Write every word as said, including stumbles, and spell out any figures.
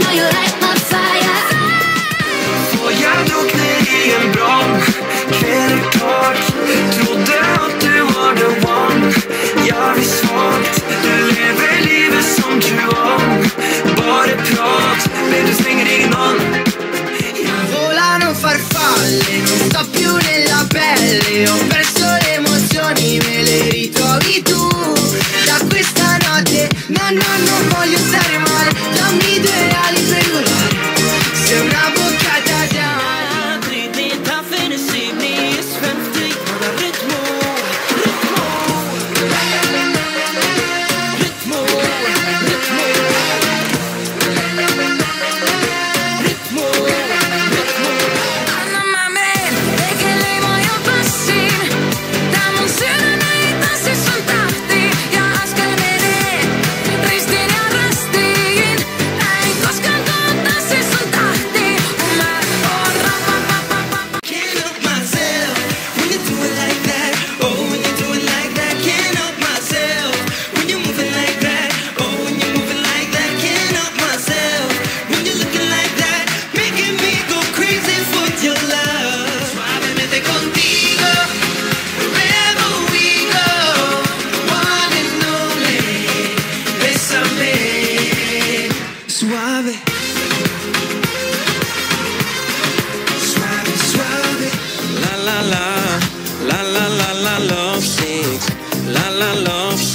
know you light my fire. Твоя друг не емброн, керекорд, труде от его девон. Я весь форт, леве livet som tjuon. Bare prat, men du slänger ingen on. Jag volano farfalle, non sto più nella pelle. Ho perso le emozioni, me le ritrovi tu. Da questa notte, no no non voglio stare male. Dammi due ali per volare, sei una boccata d'aria. Trinità fenesini, sventi con il ritmo. Ritmo, ritmo, ritmo, ritmo, ritmo. Anna me, perché lei voglio passare. Dammi un seno nei tassi sono tardi. Ja askan vede, ristin ja rastin. Ei koskaan kohtasi sun tahti. Oma orra pa pa pa pa pa. Can't help myself, when you do it like that. Oh, when you do it like that. Can't help myself, when you moving like that. Oh, when you moving like that. Can't help myself, when you looking like that. Making me go crazy for your love. Suavemente contigo, wherever we go. One and only, bésame. Suave, suave, suave. La la la, la la la la love sick, la la love sick.